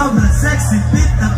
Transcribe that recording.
on that sexy beat.